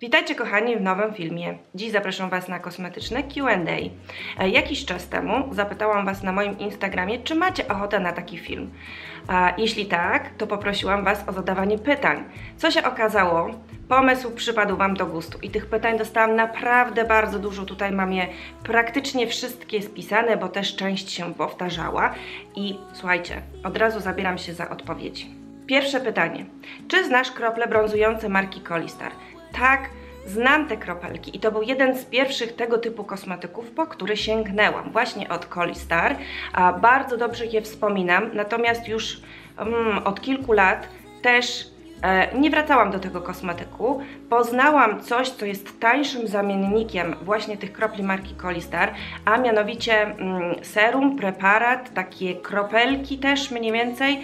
Witajcie kochani w nowym filmie. Dziś zapraszam Was na kosmetyczne Q&A. Jakiś czas temu zapytałam Was na moim Instagramie, czy macie ochotę na taki film. Jeśli tak, to poprosiłam Was o zadawanie pytań. Co się okazało? Pomysł przypadł Wam do gustu i tych pytań dostałam naprawdę bardzo dużo. Tutaj mam je praktycznie wszystkie spisane, bo też część się powtarzała. I słuchajcie, od razu zabieram się za odpowiedzi. Pierwsze pytanie. Czy znasz krople brązujące marki Collistar? Tak, znam te kropelki i to był jeden z pierwszych tego typu kosmetyków, po który sięgnęłam, właśnie od Collistar. Bardzo dobrze je wspominam, natomiast już od kilku lat też nie wracałam do tego kosmetyku. Poznałam coś, co jest tańszym zamiennikiem właśnie tych kropli marki Collistar, a mianowicie serum, preparat, takie kropelki też mniej więcej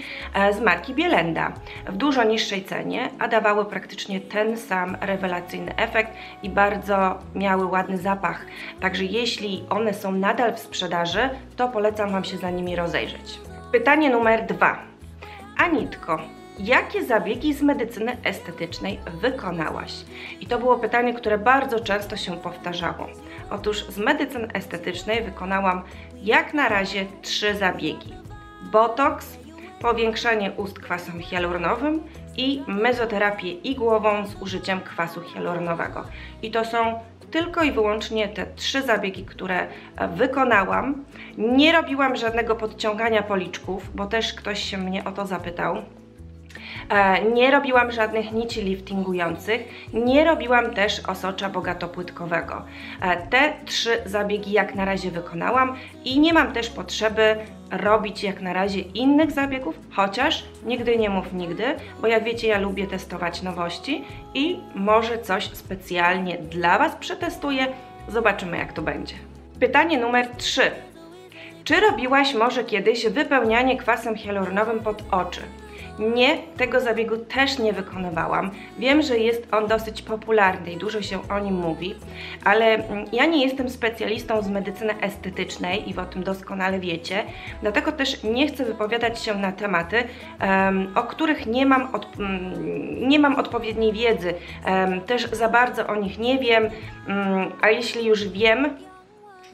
z marki Bielenda w dużo niższej cenie, a dawały praktycznie ten sam rewelacyjny efekt i bardzo miały ładny zapach. Także jeśli one są nadal w sprzedaży, to polecam Wam się za nimi rozejrzeć. Pytanie numer 2. Anitko, jakie zabiegi z medycyny estetycznej wykonałaś? I to było pytanie, które bardzo często się powtarzało. Otóż z medycyny estetycznej wykonałam jak na razie 3 zabiegi. Botoks, powiększanie ust kwasem hialuronowym i mezoterapię igłową z użyciem kwasu hialuronowego. I to są tylko i wyłącznie te 3 zabiegi, które wykonałam. Nie robiłam żadnego podciągania policzków, bo też ktoś się mnie o to zapytał. Nie robiłam żadnych nici liftingujących, nie robiłam też osocza bogatopłytkowego. Te 3 zabiegi jak na razie wykonałam i nie mam też potrzeby robić jak na razie innych zabiegów, chociaż nigdy nie mów nigdy, bo jak wiecie, ja lubię testować nowości i może coś specjalnie dla Was przetestuję, zobaczymy jak to będzie. Pytanie numer 3. Czy robiłaś może kiedyś wypełnianie kwasem hialuronowym pod oczy? Nie, tego zabiegu też nie wykonywałam. Wiem, że jest on dosyć popularny i dużo się o nim mówi, ale ja nie jestem specjalistą z medycyny estetycznej i Wy o tym doskonale wiecie, dlatego też nie chcę wypowiadać się na tematy, o których nie mam odpowiedniej wiedzy, też za bardzo o nich nie wiem, a jeśli już wiem,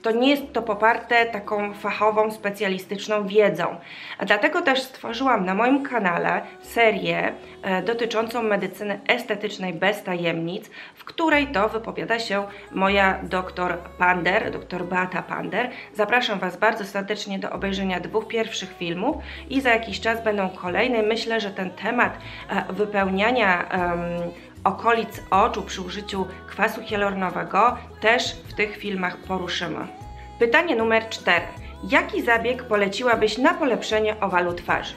to nie jest to poparte taką fachową, specjalistyczną wiedzą. Dlatego też stworzyłam na moim kanale serię dotyczącą medycyny estetycznej bez tajemnic, w której to wypowiada się moja doktor Pander, doktor Beata Pander. Zapraszam Was bardzo serdecznie do obejrzenia 2 pierwszych filmów i za jakiś czas będą kolejne. Myślę, że ten temat wypełniania okolic oczu przy użyciu kwasu hialuronowego też w tych filmach poruszymy. Pytanie numer 4. Jaki zabieg poleciłabyś na polepszenie owalu twarzy?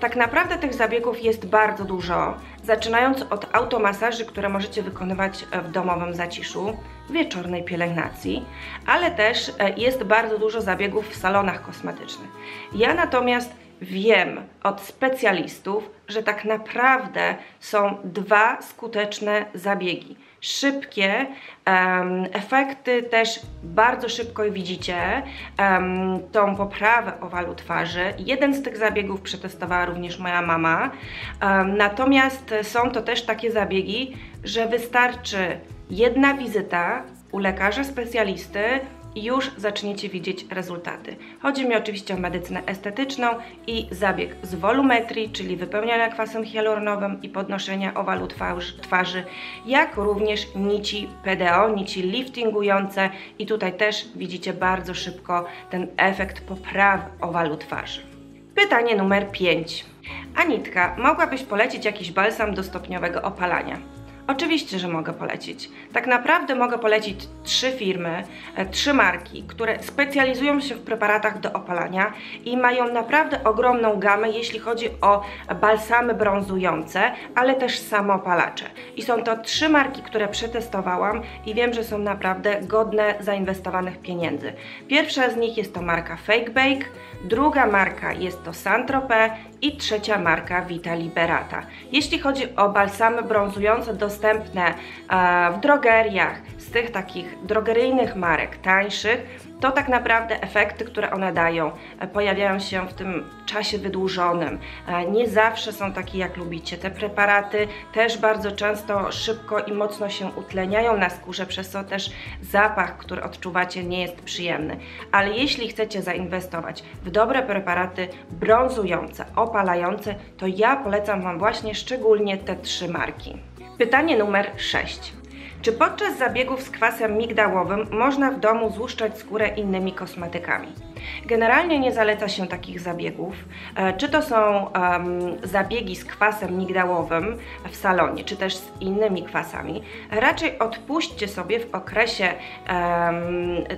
Tak naprawdę tych zabiegów jest bardzo dużo, zaczynając od automasaży, które możecie wykonywać w domowym zaciszu, wieczornej pielęgnacji, ale też jest bardzo dużo zabiegów w salonach kosmetycznych. Ja natomiast wiem od specjalistów, że tak naprawdę są 2 skuteczne zabiegi. Szybkie, efekty też bardzo szybko widzicie, tą poprawę owalu twarzy. Jeden z tych zabiegów przetestowała również moja mama. Natomiast są to też takie zabiegi, że wystarczy 1 wizyta u lekarza specjalisty i już zaczniecie widzieć rezultaty. Chodzi mi oczywiście o medycynę estetyczną i zabieg z wolumetrii, czyli wypełniania kwasem hialuronowym i podnoszenia owalu twarzy, jak również nici PDO, nici liftingujące i tutaj też widzicie bardzo szybko ten efekt poprawy owalu twarzy. Pytanie numer 5. Anitka, mogłabyś polecić jakiś balsam do stopniowego opalania? Oczywiście, że mogę polecić. Tak naprawdę mogę polecić 3 firmy, 3 marki, które specjalizują się w preparatach do opalania i mają naprawdę ogromną gamę, jeśli chodzi o balsamy brązujące, ale też samoopalacze. I są to 3 marki, które przetestowałam i wiem, że są naprawdę godne zainwestowanych pieniędzy. Pierwsza z nich jest to marka Fake Bake, druga marka jest to Saint-Tropez i trzecia marka Vita Liberata. Jeśli chodzi o balsamy brązujące dostępne w drogeriach, z tych takich drogeryjnych marek tańszych, to tak naprawdę efekty, które one dają, pojawiają się w tym czasie wydłużonym. Nie zawsze są takie, jak lubicie. Te preparaty też bardzo często szybko i mocno się utleniają na skórze, przez co też zapach, który odczuwacie, nie jest przyjemny. Ale jeśli chcecie zainwestować w dobre preparaty brązujące, opalające, to ja polecam Wam właśnie szczególnie te trzy marki. Pytanie numer 6. Czy podczas zabiegów z kwasem migdałowym można w domu złuszczać skórę innymi kosmetykami? Generalnie nie zaleca się takich zabiegów. Czy to są zabiegi z kwasem migdałowym w salonie, czy też z innymi kwasami. Raczej odpuśćcie sobie w okresie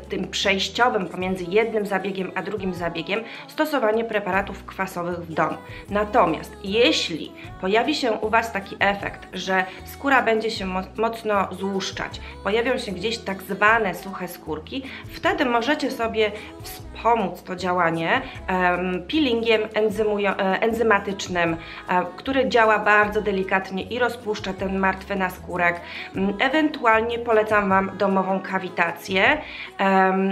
tym przejściowym pomiędzy jednym zabiegiem a drugim zabiegiem stosowanie preparatów kwasowych w domu. Natomiast jeśli pojawi się u Was taki efekt, że skóra będzie się mocno złuszczać, pojawią się gdzieś tak zwane suche skórki, wtedy możecie sobie pomóc to działanie peelingiem enzymatycznym, który działa bardzo delikatnie i rozpuszcza ten martwy naskórek. Ewentualnie polecam Wam domową kawitację.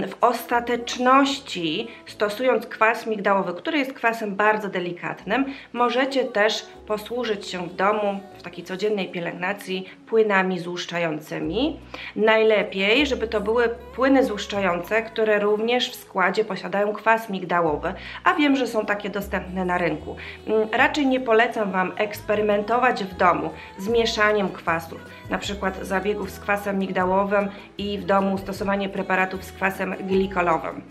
W ostateczności, stosując kwas migdałowy, który jest kwasem bardzo delikatnym, możecie też posłużyć się w domu, w takiej codziennej pielęgnacji, płynami złuszczającymi. Najlepiej, żeby to były płyny złuszczające, które również w składzie posiadają kwas migdałowy, a wiem, że są takie dostępne na rynku. Raczej nie polecam Wam eksperymentować w domu z mieszaniem kwasów, na przykład zabiegów z kwasem migdałowym i w domu stosowanie preparatów z kwasem glikolowym.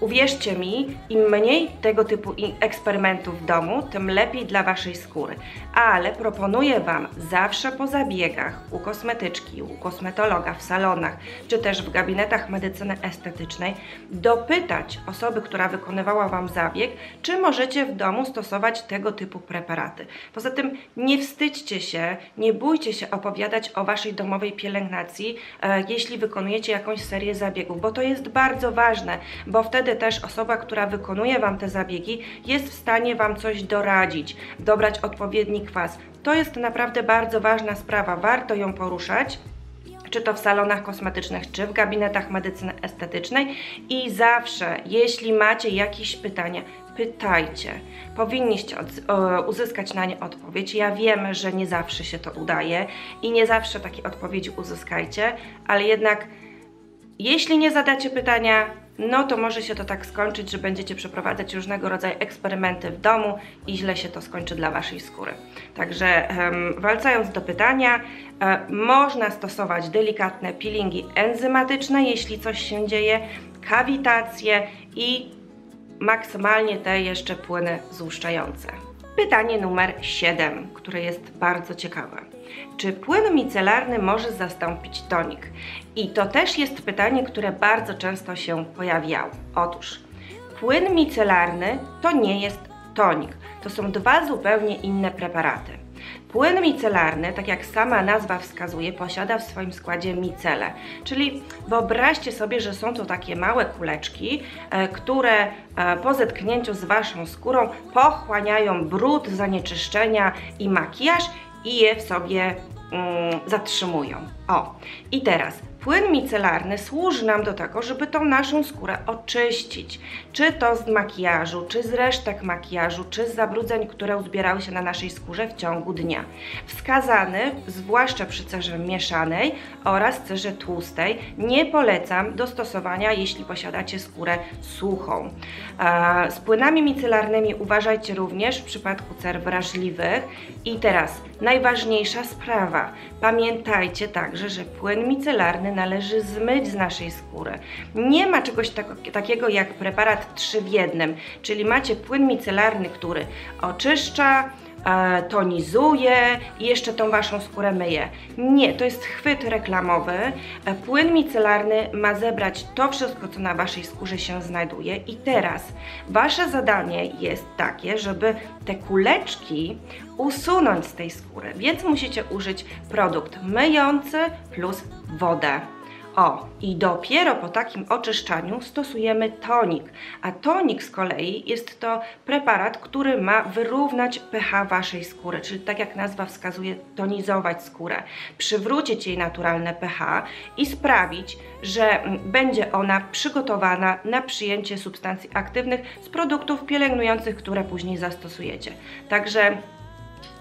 Uwierzcie mi, im mniej tego typu eksperymentów w domu, tym lepiej dla Waszej skóry. Ale proponuję Wam zawsze po zabiegach u kosmetyczki, u kosmetologa, w salonach, czy też w gabinetach medycyny estetycznej dopytać osoby, która wykonywała Wam zabieg, czy możecie w domu stosować tego typu preparaty. Poza tym nie wstydźcie się, nie bójcie się opowiadać o Waszej domowej pielęgnacji, jeśli wykonujecie jakąś serię zabiegów, bo to jest bardzo ważne, bo wtedy też osoba, która wykonuje Wam te zabiegi, jest w stanie Wam coś doradzić, dobrać odpowiedni kwas. To jest naprawdę bardzo ważna sprawa, warto ją poruszać, czy to w salonach kosmetycznych, czy w gabinetach medycyny estetycznej i zawsze, jeśli macie jakieś pytania, pytajcie. Powinniście uzyskać na nie odpowiedź. Ja wiem, że nie zawsze się to udaje i nie zawsze takie odpowiedzi uzyskajcie, ale jednak jeśli nie zadacie pytania, no to może się to tak skończyć, że będziecie przeprowadzać różnego rodzaju eksperymenty w domu i źle się to skończy dla Waszej skóry. Także wracając do pytania, można stosować delikatne peelingi enzymatyczne, jeśli coś się dzieje, kawitacje i maksymalnie te jeszcze płyny złuszczające. Pytanie numer 7, które jest bardzo ciekawe. Czy płyn micelarny może zastąpić tonik? I to też jest pytanie, które bardzo często się pojawiało. Otóż płyn micelarny to nie jest tonik. To są dwa zupełnie inne preparaty. Płyn micelarny, tak jak sama nazwa wskazuje, posiada w swoim składzie micelę. Czyli wyobraźcie sobie, że są to takie małe kuleczki, które po zetknięciu z Waszą skórą pochłaniają brud, zanieczyszczenia i makijaż i je w sobie zatrzymują. O, i teraz płyn micelarny służy nam do tego, żeby tą naszą skórę oczyścić. Czy to z makijażu, czy z resztek makijażu, czy z zabrudzeń, które uzbierały się na naszej skórze w ciągu dnia. Wskazany, zwłaszcza przy cerze mieszanej oraz cerze tłustej, nie polecam do stosowania, jeśli posiadacie skórę suchą. Z płynami micelarnymi uważajcie również w przypadku cer wrażliwych. I teraz najważniejsza sprawa. Pamiętajcie także, że płyn micelarny należy zmyć z naszej skóry. Nie ma czegoś takiego jak preparat 3 w 1, czyli macie płyn micelarny, który oczyszcza, tonizuje i jeszcze tą Waszą skórę myje. Nie, to jest chwyt reklamowy. Płyn micelarny ma zebrać to wszystko, co na Waszej skórze się znajduje i teraz Wasze zadanie jest takie, żeby te kuleczki usunąć z tej skóry, więc musicie użyć produkt myjący plus wodę. O, i dopiero po takim oczyszczaniu stosujemy tonik, a tonik z kolei jest to preparat, który ma wyrównać pH waszej skóry, czyli tak jak nazwa wskazuje, tonizować skórę, przywrócić jej naturalne pH i sprawić, że będzie ona przygotowana na przyjęcie substancji aktywnych z produktów pielęgnujących, które później zastosujecie. Także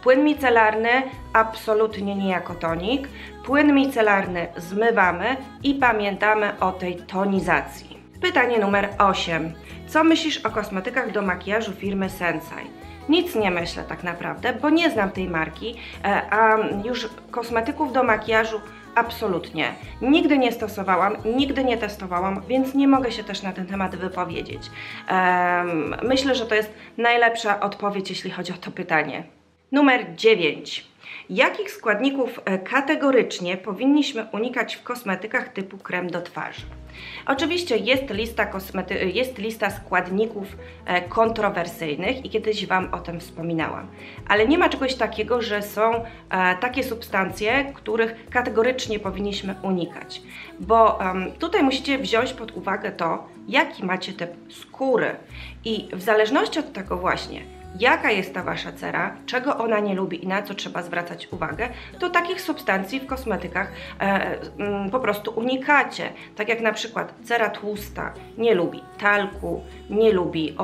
płyn micelarny absolutnie nie jako tonik. Płyn micelarny zmywamy i pamiętamy o tej tonizacji. Pytanie numer 8. Co myślisz o kosmetykach do makijażu firmy Sensai? Nic nie myślę tak naprawdę, bo nie znam tej marki, a już kosmetyków do makijażu absolutnie. Nigdy nie stosowałam, nigdy nie testowałam, więc nie mogę się też na ten temat wypowiedzieć. Myślę, że to jest najlepsza odpowiedź, jeśli chodzi o to pytanie. Numer 9. Jakich składników kategorycznie powinniśmy unikać w kosmetykach typu krem do twarzy? Oczywiście jest lista składników kontrowersyjnych i kiedyś Wam o tym wspominałam, ale nie ma czegoś takiego, że są takie substancje, których kategorycznie powinniśmy unikać, bo tutaj musicie wziąć pod uwagę to, jaki macie typ skóry i w zależności od tego właśnie, jaka jest ta wasza cera, czego ona nie lubi i na co trzeba zwracać uwagę, to takich substancji w kosmetykach po prostu unikacie. Tak jak na przykład cera tłusta nie lubi talku, nie lubi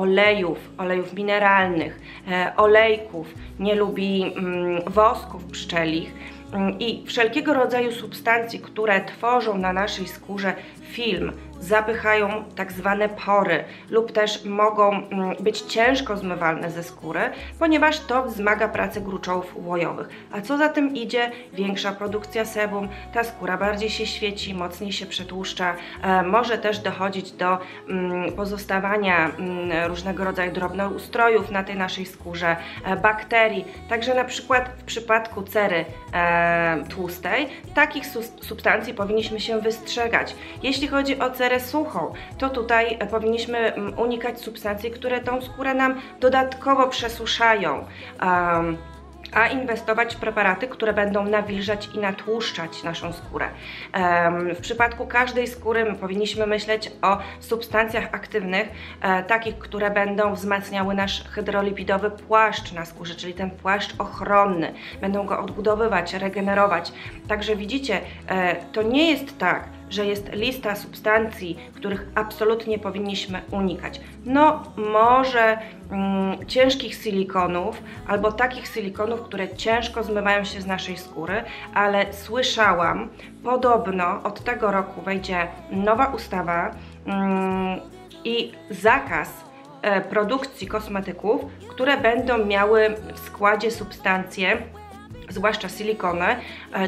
olejów mineralnych, olejków, nie lubi wosków pszczelich i wszelkiego rodzaju substancji, które tworzą na naszej skórze film, zapychają tak zwane pory lub też mogą być ciężko zmywalne ze skóry, ponieważ to wzmaga pracę gruczołów łojowych. A co za tym idzie? Większa produkcja sebum, ta skóra bardziej się świeci, mocniej się przetłuszcza, może też dochodzić do pozostawania różnego rodzaju drobnoustrojów na tej naszej skórze, bakterii. Także na przykład w przypadku cery tłustej takich substancji powinniśmy się wystrzegać. Jeśli chodzi o cerę suchą, to tutaj powinniśmy unikać substancji, które tą skórę nam dodatkowo przesuszają, a inwestować w preparaty, które będą nawilżać i natłuszczać naszą skórę. W przypadku każdej skóry powinniśmy myśleć o substancjach aktywnych, takich, które będą wzmacniały nasz hydrolipidowy płaszcz na skórze, czyli ten płaszcz ochronny. Będą go odbudowywać, regenerować. Także widzicie, to nie jest tak, że jest lista substancji, których absolutnie powinniśmy unikać. No może ciężkich silikonów albo takich silikonów, które ciężko zmywają się z naszej skóry, ale słyszałam, podobno od tego roku wejdzie nowa ustawa i zakaz produkcji kosmetyków, które będą miały w składzie substancje, zwłaszcza silikony,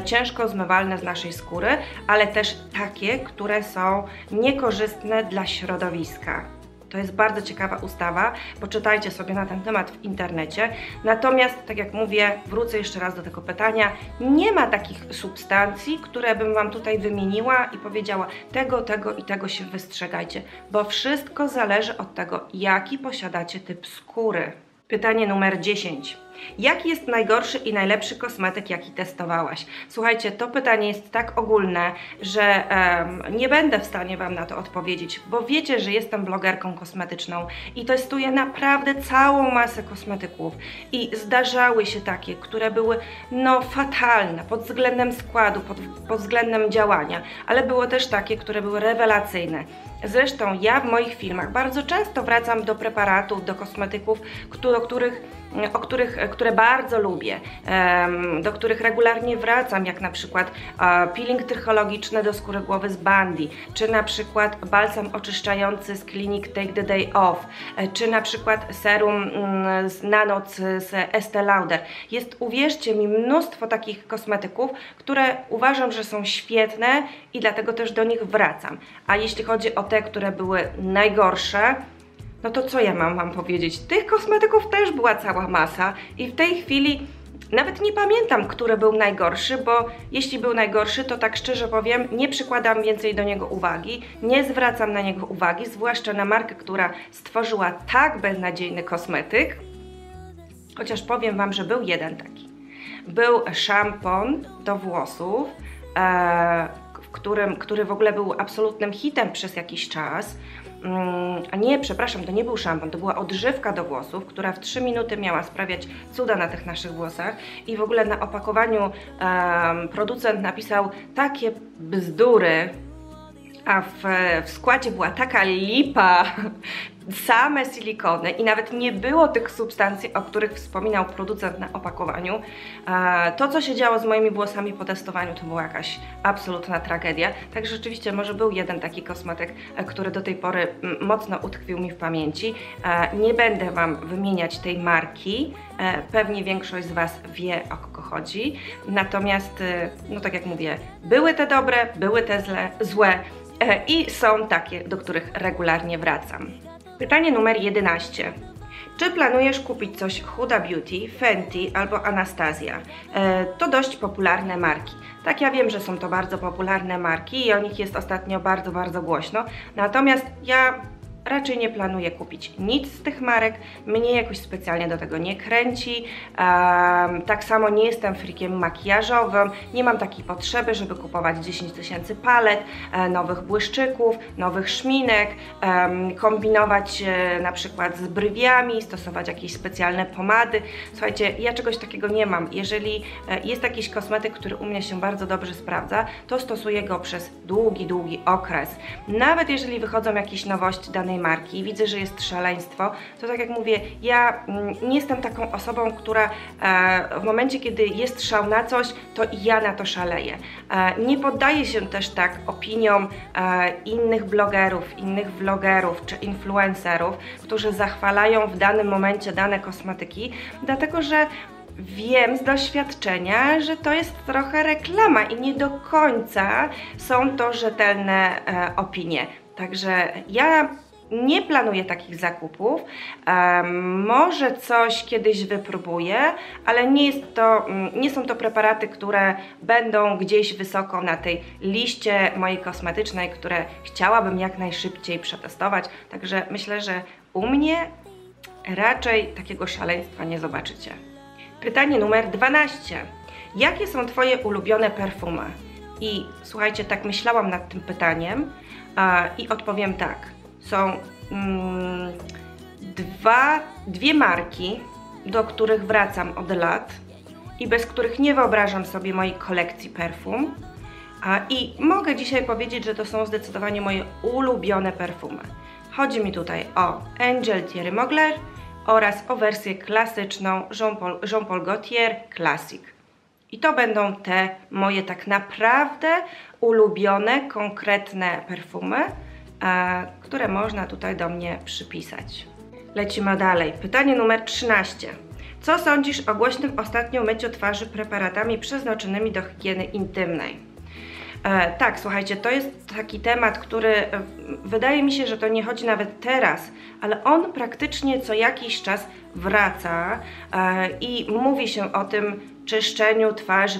ciężko zmywalne z naszej skóry, ale też takie, które są niekorzystne dla środowiska. To jest bardzo ciekawa ustawa, poczytajcie sobie na ten temat w internecie. Natomiast, tak jak mówię, wrócę jeszcze raz do tego pytania, nie ma takich substancji, które bym Wam tutaj wymieniła i powiedziała tego, tego i tego się wystrzegajcie, bo wszystko zależy od tego, jaki posiadacie typ skóry. Pytanie numer 10. Jaki jest najgorszy i najlepszy kosmetyk, jaki testowałaś? Słuchajcie, to pytanie jest tak ogólne, że nie będę w stanie Wam na to odpowiedzieć, bo wiecie, że jestem blogerką kosmetyczną i testuję naprawdę całą masę kosmetyków i zdarzały się takie, które były no fatalne pod względem składu, pod względem działania, ale było też takie, które były rewelacyjne. Zresztą ja w moich filmach bardzo często wracam do preparatów, do kosmetyków, które bardzo lubię, do których regularnie wracam, jak na przykład peeling trychologiczny do skóry głowy z Bandy, czy na przykład balsam oczyszczający z Clinique Take the Day Off, czy na przykład serum na noc z Estée Lauder. Jest, uwierzcie mi, mnóstwo takich kosmetyków, które uważam, że są świetne i dlatego też do nich wracam. A jeśli chodzi o te, które były najgorsze, no to co ja mam Wam powiedzieć? Tych kosmetyków też była cała masa i w tej chwili nawet nie pamiętam, który był najgorszy, bo jeśli był najgorszy, to tak szczerze powiem, nie przykładam więcej do niego uwagi, nie zwracam na niego uwagi, zwłaszcza na markę, która stworzyła tak beznadziejny kosmetyk, chociaż powiem Wam, że był jeden taki. Był szampon do włosów, który w ogóle był absolutnym hitem przez jakiś czas. A nie, przepraszam, to nie był szampon, to była odżywka do włosów, która w 3 minuty miała sprawiać cuda na tych naszych włosach. I w ogóle na opakowaniu producent napisał takie bzdury, a w składzie była taka lipa, same silikony i nawet nie było tych substancji, o których wspominał producent na opakowaniu. To, co się działo z moimi włosami po testowaniu, to była jakaś absolutna tragedia. Także rzeczywiście może był jeden taki kosmetyk, który do tej pory mocno utkwił mi w pamięci. Nie będę Wam wymieniać tej marki, pewnie większość z Was wie, o kogo chodzi. Natomiast, no tak jak mówię, były te dobre, były te złe i są takie, do których regularnie wracam. Pytanie numer 11. Czy planujesz kupić coś Huda Beauty, Fenty albo Anastazja? To dość popularne marki. Tak, ja wiem, że są to bardzo popularne marki i o nich jest ostatnio bardzo, bardzo głośno. Natomiast ja raczej nie planuję kupić nic z tych marek, mnie jakoś specjalnie do tego nie kręci, tak samo nie jestem freakiem makijażowym, nie mam takiej potrzeby, żeby kupować 10 tysięcy palet, nowych błyszczyków, nowych szminek, kombinować na przykład z brwiami, stosować jakieś specjalne pomady. Słuchajcie, ja czegoś takiego nie mam. Jeżeli jest jakiś kosmetyk, który u mnie się bardzo dobrze sprawdza, to stosuję go przez długi okres. Nawet jeżeli wychodzą jakieś nowości danej marki, widzę, że jest szaleństwo, to tak jak mówię, ja nie jestem taką osobą, która w momencie, kiedy jest szał na coś, to ja na to szaleję. Nie poddaję się też tak opiniom innych blogerów, innych vlogerów czy influencerów, którzy zachwalają w danym momencie dane kosmetyki, dlatego że wiem z doświadczenia, że to jest trochę reklama i nie do końca są to rzetelne opinie. Także ja nie planuję takich zakupów, może coś kiedyś wypróbuję, ale nie są to preparaty, które będą gdzieś wysoko na tej liście mojej kosmetycznej, które chciałabym jak najszybciej przetestować, także myślę, że u mnie raczej takiego szaleństwa nie zobaczycie. Pytanie numer 12. Jakie są Twoje ulubione perfumy? I słuchajcie, tak myślałam nad tym pytaniem i odpowiem tak. Są dwie marki, do których wracam od lat i bez których nie wyobrażam sobie mojej kolekcji perfum. I mogę dzisiaj powiedzieć, że to są zdecydowanie moje ulubione perfumy. Chodzi mi tutaj o Angel Thierry Mogler oraz o wersję klasyczną Jean Paul Gaultier Classic. I to będą te moje tak naprawdę ulubione, konkretne perfumy, które można tutaj do mnie przypisać. Lecimy dalej. Pytanie numer 13. Co sądzisz o głośnym ostatnio myciu twarzy preparatami przeznaczonymi do higieny intymnej? Tak, słuchajcie, to jest taki temat, który wydaje mi się, że to nie chodzi nawet teraz, ale on praktycznie co jakiś czas wraca i mówi się o tym czyszczeniu twarzy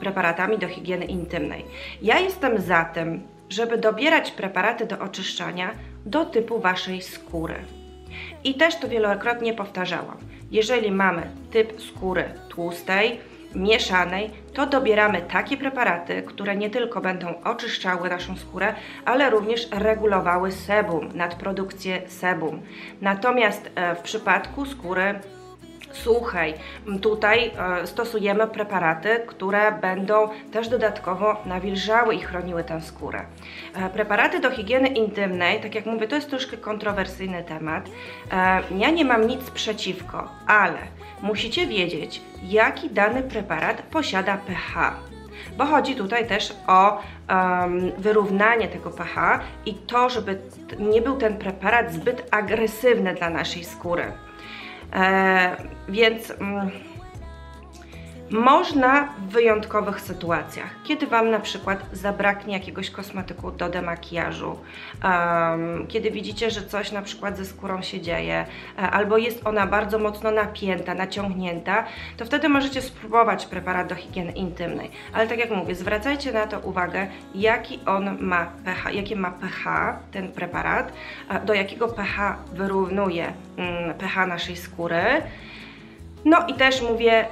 preparatami do higieny intymnej. Ja jestem za tym, żeby dobierać preparaty do oczyszczania do typu Waszej skóry. I też to wielokrotnie powtarzałam. Jeżeli mamy typ skóry tłustej, mieszanej, to dobieramy takie preparaty, które nie tylko będą oczyszczały naszą skórę, ale również regulowały sebum, nadprodukcję sebum. Natomiast w przypadku skóry suchej, tutaj stosujemy preparaty, które będą też dodatkowo nawilżały i chroniły tę skórę. Preparaty do higieny intymnej, tak jak mówię, to jest troszkę kontrowersyjny temat. Ja nie mam nic przeciwko, ale musicie wiedzieć, jaki dany preparat posiada pH. Bo chodzi tutaj też o wyrównanie tego pH i to, żeby nie był ten preparat zbyt agresywny dla naszej skóry. Więc można w wyjątkowych sytuacjach, kiedy Wam na przykład zabraknie jakiegoś kosmetyku do demakijażu, kiedy widzicie, że coś na przykład ze skórą się dzieje, albo jest ona bardzo mocno napięta, naciągnięta, to wtedy możecie spróbować preparat do higieny intymnej. Ale tak jak mówię, zwracajcie na to uwagę, jakie ma pH ten preparat, do jakiego pH wyrównuje pH naszej skóry. No i też mówię,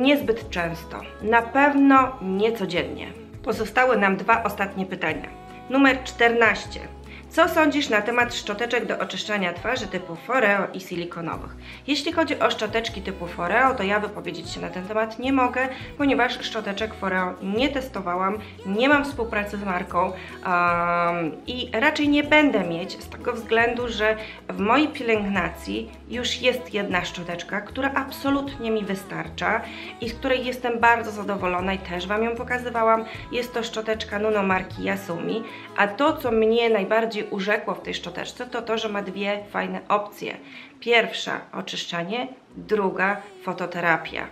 niezbyt często, na pewno nie codziennie. Pozostały nam dwa ostatnie pytania. Numer 14. Co sądzisz na temat szczoteczek do oczyszczania twarzy typu Foreo i silikonowych? Jeśli chodzi o szczoteczki typu Foreo, to ja wypowiedzieć się na ten temat nie mogę, ponieważ szczoteczek Foreo nie testowałam, nie mam współpracy z marką i raczej nie będę mieć, z tego względu, że w mojej pielęgnacji już jest jedna szczoteczka, która absolutnie mi wystarcza i z której jestem bardzo zadowolona i też Wam ją pokazywałam. Jest to szczoteczka Nuno marki Yasumi, a to, co mnie najbardziej urzekło w tej szczoteczce, to to, że ma dwie fajne opcje. Pierwsza oczyszczanie, druga fototerapia.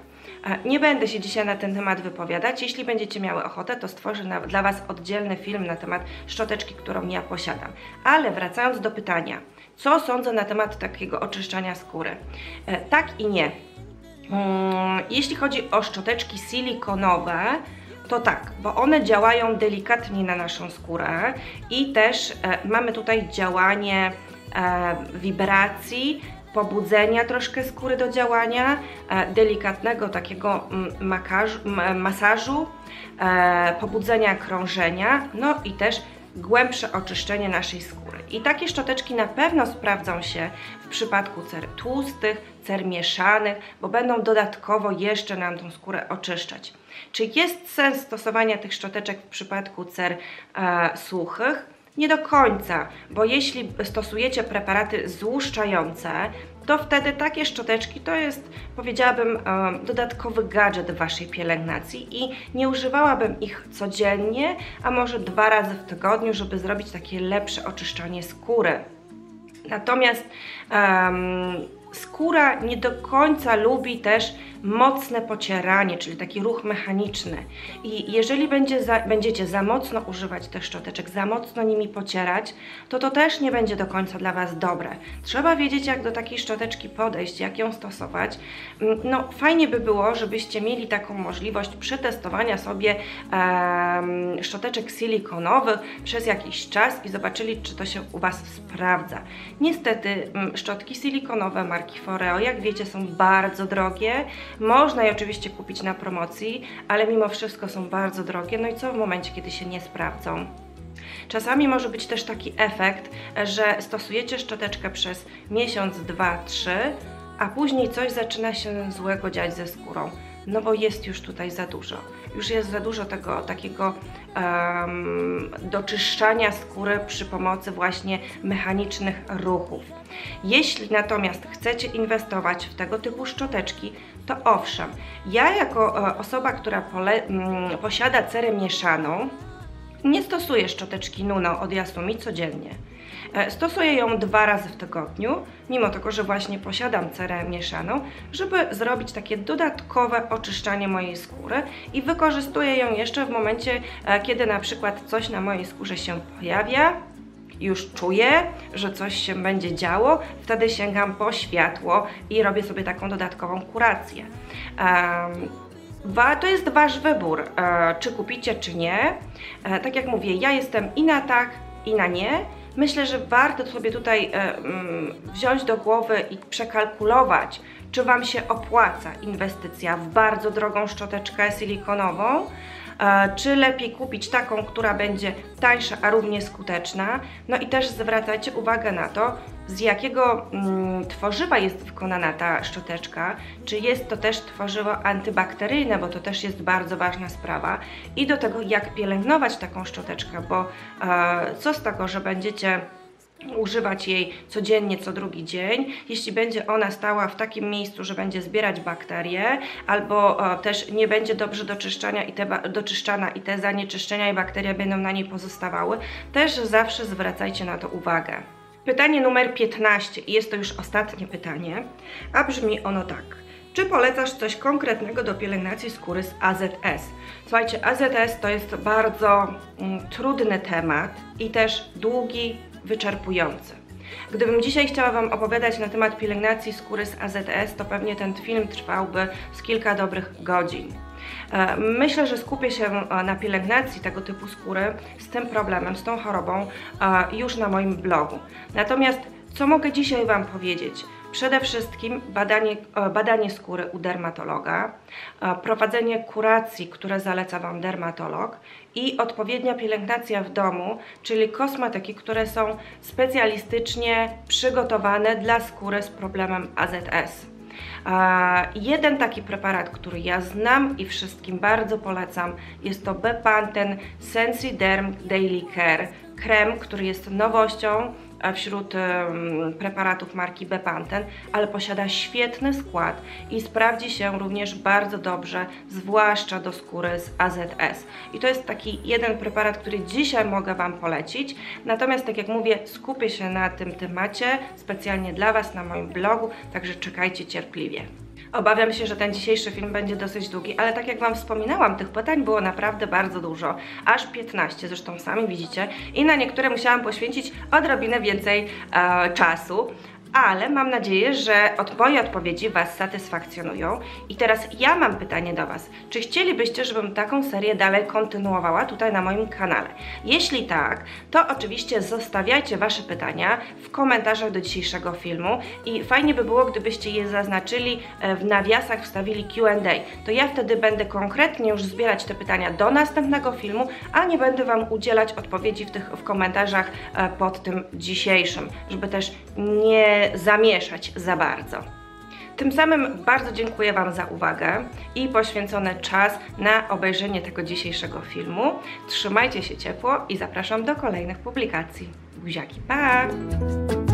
Nie będę się dzisiaj na ten temat wypowiadać. Jeśli będziecie miały ochotę, to stworzę dla Was oddzielny film na temat szczoteczki, którą ja posiadam. Ale wracając do pytania, co sądzę na temat takiego oczyszczania skóry? Tak i nie. Jeśli chodzi o szczoteczki silikonowe, to tak, bo one działają delikatniej na naszą skórę i też mamy tutaj działanie wibracji, pobudzenia troszkę skóry do działania, delikatnego takiego masażu, pobudzenia krążenia, no i też głębsze oczyszczenie naszej skóry. I takie szczoteczki na pewno sprawdzą się w przypadku cer tłustych, cer mieszanych, bo będą dodatkowo jeszcze nam tą skórę oczyszczać. Czy jest sens stosowania tych szczoteczek w przypadku cer suchych? Nie do końca, bo jeśli stosujecie preparaty złuszczające, to wtedy takie szczoteczki to jest, powiedziałabym, dodatkowy gadżet w Waszej pielęgnacji i nie używałabym ich codziennie, a może 2 razy w tygodniu, żeby zrobić takie lepsze oczyszczanie skóry. Natomiast skóra nie do końca lubi też mocne pocieranie, czyli taki ruch mechaniczny. I jeżeli będziecie za mocno używać tych szczoteczek, za mocno nimi pocierać, to to też nie będzie do końca dla Was dobre. Trzeba wiedzieć, jak do takiej szczoteczki podejść, jak ją stosować. No, fajnie by było, żebyście mieli taką możliwość przetestowania sobie szczoteczek silikonowych przez jakiś czas i zobaczyli, czy to się u Was sprawdza. Niestety szczotki silikonowe marki Foreo, jak wiecie, są bardzo drogie. Można je oczywiście kupić na promocji, ale mimo wszystko są bardzo drogie, no i co w momencie, kiedy się nie sprawdzą? Czasami może być też taki efekt, że stosujecie szczoteczkę przez miesiąc, 2, 3, a później coś zaczyna się złego dziać ze skórą, no bo jest już tutaj za dużo. Już jest za dużo tego takiego doczyszczania skóry przy pomocy właśnie mechanicznych ruchów. Jeśli natomiast chcecie inwestować w tego typu szczoteczki, to owszem, ja jako osoba, która posiada cerę mieszaną, nie stosuję szczoteczki Nuno od Yasumi codziennie. Stosuję ją 2 razy w tygodniu, mimo tego, że właśnie posiadam cerę mieszaną, żeby zrobić takie dodatkowe oczyszczanie mojej skóry i wykorzystuję ją jeszcze w momencie, kiedy na przykład coś na mojej skórze się pojawia, już czuję, że coś się będzie działo, wtedy sięgam po światło i robię sobie taką dodatkową kurację. To jest Wasz wybór, czy kupicie, czy nie. Tak jak mówię, ja jestem i na tak, i na nie. Myślę, że warto sobie tutaj wziąć do głowy i przekalkulować, czy Wam się opłaca inwestycja w bardzo drogą szczoteczkę silikonową, czy lepiej kupić taką, która będzie tańsza, a równie skuteczna. No i też zwracajcie uwagę na to, z jakiego tworzywa jest wykonana ta szczoteczka, czy jest to też tworzywo antybakteryjne, bo to też jest bardzo ważna sprawa, i do tego, jak pielęgnować taką szczoteczkę, bo co z tego, że będziecie używać jej codziennie, co drugi dzień, jeśli będzie ona stała w takim miejscu, że będzie zbierać bakterie, albo też nie będzie dobrze doczyszczana i te zanieczyszczenia i bakterie będą na niej pozostawały, też zawsze zwracajcie na to uwagę. Pytanie numer 15 i jest to już ostatnie pytanie, a brzmi ono tak. Czy polecasz coś konkretnego do pielęgnacji skóry z AZS? Słuchajcie, AZS to jest bardzo trudny temat i też długi, wyczerpujący. Gdybym dzisiaj chciała Wam opowiadać na temat pielęgnacji skóry z AZS, to pewnie ten film trwałby z kilka dobrych godzin. Myślę, że skupię się na pielęgnacji tego typu skóry z tym problemem, z tą chorobą już na moim blogu. Natomiast co mogę dzisiaj Wam powiedzieć? Przede wszystkim badanie skóry u dermatologa, prowadzenie kuracji, które zaleca Wam dermatolog i odpowiednia pielęgnacja w domu, czyli kosmetyki, które są specjalistycznie przygotowane dla skóry z problemem AZS. Jeden taki preparat, który ja znam i wszystkim bardzo polecam, jest to Bepanthen Sensi Derm Daily Care, krem, który jest nowością wśród preparatów marki Bepanthen, ale posiada świetny skład i sprawdzi się również bardzo dobrze, zwłaszcza do skóry z AZS. I to jest taki jeden preparat, który dzisiaj mogę Wam polecić, natomiast tak jak mówię, skupię się na tym temacie specjalnie dla Was na moim blogu, także czekajcie cierpliwie. Obawiam się, że ten dzisiejszy film będzie dosyć długi, ale tak jak Wam wspominałam, tych pytań było naprawdę bardzo dużo, aż 15, zresztą sami widzicie, i na niektóre musiałam poświęcić odrobinę więcej czasu, ale mam nadzieję, że moje odpowiedzi Was satysfakcjonują. I teraz ja mam pytanie do Was. Czy chcielibyście, żebym taką serię dalej kontynuowała tutaj na moim kanale? Jeśli tak, to oczywiście zostawiajcie Wasze pytania w komentarzach do dzisiejszego filmu i fajnie by było, gdybyście je zaznaczyli, w nawiasach wstawili Q&A. To ja wtedy będę konkretnie już zbierać te pytania do następnego filmu, a nie będę Wam udzielać odpowiedzi w komentarzach pod tym dzisiejszym, żeby też nie zamieszać za bardzo. Tym samym bardzo dziękuję Wam za uwagę i poświęcony czas na obejrzenie tego dzisiejszego filmu. Trzymajcie się ciepło i zapraszam do kolejnych publikacji. Buziaki, pa!